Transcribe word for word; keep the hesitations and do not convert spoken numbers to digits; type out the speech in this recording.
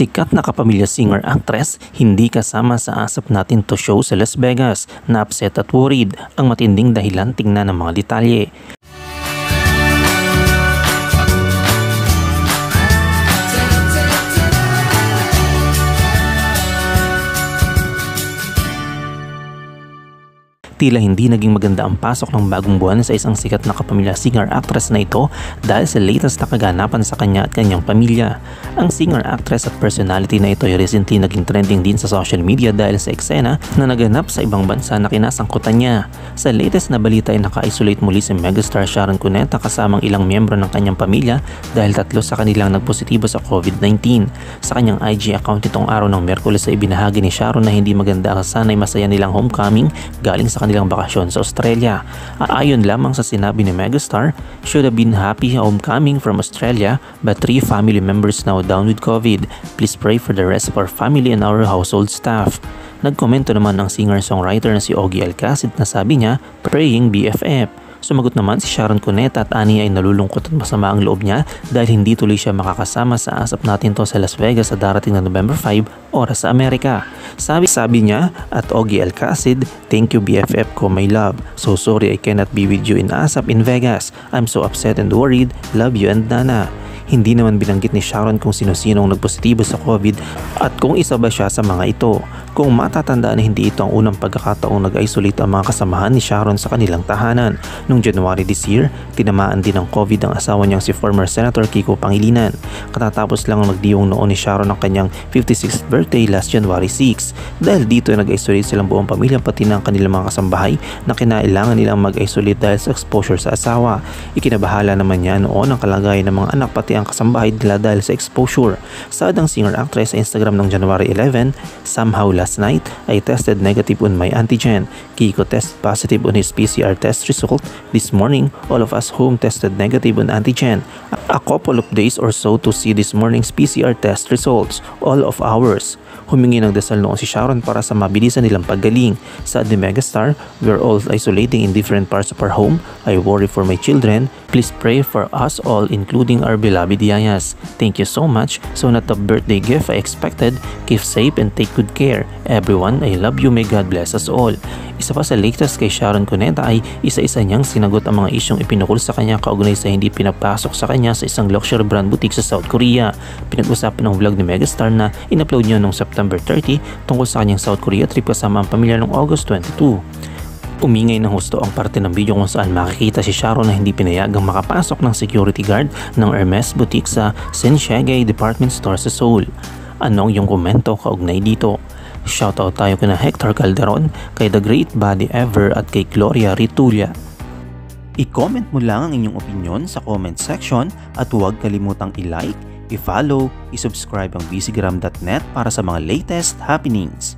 Sikat na kapamilya singer-actress hindi kasama sa ASAP Natin To show sa Las Vegas. Na-upset at worried, ang matinding dahilan tingnan ng mga detalye. Tila hindi naging maganda ang pasok ng bagong buwan sa isang sikat na kapamilya singer-actress na ito dahil sa latest na kaganapan sa kanya at kanyang pamilya. Ang singer-actress at personality na ito ay recently naging trending din sa social media dahil sa eksena na naganap sa ibang bansa na kinasangkutan niya. Sa latest na balita ay naka-isolate muli si megastar Sharon Cuneta kasamang ilang miyembro ng kanyang pamilya dahil tatlo sa kanilang nagpositibo sa COVID nineteen. Sa kanyang I G account itong araw ng Miyerkules ay binahagi ni Sharon na hindi maganda ang sana'y masaya nilang homecoming galing sa ilang bakasyon sa Australia. Ayon lamang sa sinabi ni megastar, "Should have been happy homecoming from Australia, but three family members now down with COVID. Please pray for the rest of our family and our household staff." Nagkomento naman ang singer-songwriter na si Ogie Alcasid na sabi niya, "Praying B F F." Sumagot naman si Sharon Cuneta at ani ay nalulungkot at masama ang loob niya dahil hindi tuloy siya makakasama sa ASAP Natin To sa Las Vegas sa darating na November five oras sa Amerika. Sabi-sabi niya at Ogie Alcasid, "Thank you B F F ko, my love. So sorry I cannot be with you in ASAP in Vegas. I'm so upset and worried. Love you and Nana." Hindi naman binanggit ni Sharon kung sino-sinong nagpositibo sa COVID at kung isa ba siya sa mga ito. Kung matatandaan, hindi ito ang unang pagkakataong nag-isolate ang mga kasamahan ni Sharon sa kanilang tahanan. Noong January this year, tinamaan din ng COVID ang asawa niyang si former Senator Kiko Pangilinan. Katatapos lang ang magdiwang noon ni Sharon ang kanyang fifty-sixth birthday last January six. Dahil dito ay nag-isolate silang buong pamilya pati ng kanilang mga kasambahay na kinailangan nilang mag-isolate dahil sa exposure sa asawa. Ikinabahala naman niya noon ang kalagayan ng mga anak pati ang kasambahay nila dahil sa exposure. Saad ang singer-actress sa Instagram ng January eleven, "Somehow last night, I tested negative on my antigen. Kiko test positive on his P C R test result. This morning, all of us home tested negative on antigen. A couple of days or so to see this morning's P C R test results. All of ours." Humingi ng dasal noon si Sharon para sa mabilisan nilang paggaling. Saad ni megastar, "We're all isolating in different parts of our home. I worry for my children. Please pray for us all including our beloved Bidiyayas. Thank you so much. So not the birthday gift I expected. Keep safe and take good care. Everyone, I love you. May God bless us all." Isa pa sa latest kay Sharon Cuneta ay isa-isa niyang sinagot ang mga isyong ipinukul sa kanya kaugnay sa hindi pinapasok sa kanya sa isang luxury brand boutique sa South Korea. Pinag-usapan ng vlog ni megastar na in-upload niya noong September thirty tungkol sa kanyang South Korea trip kasama ang pamilya noong August twenty-two. Umingay ng husto ang parte ng video kung saan makikita si Sharon na hindi pinayagang makapasok ng security guard ng Hermes boutique sa Shinsegae Department Store sa Seoul. Anong yung komento kaugnay dito? Shoutout tayo kina Hector Calderon, kay The Great Body Ever at kay Gloria Ritulia. I-comment mo lang ang inyong opinion sa comment section at huwag kalimutang i-like, i-follow, i-subscribe ang b c gram dot net para sa mga latest happenings.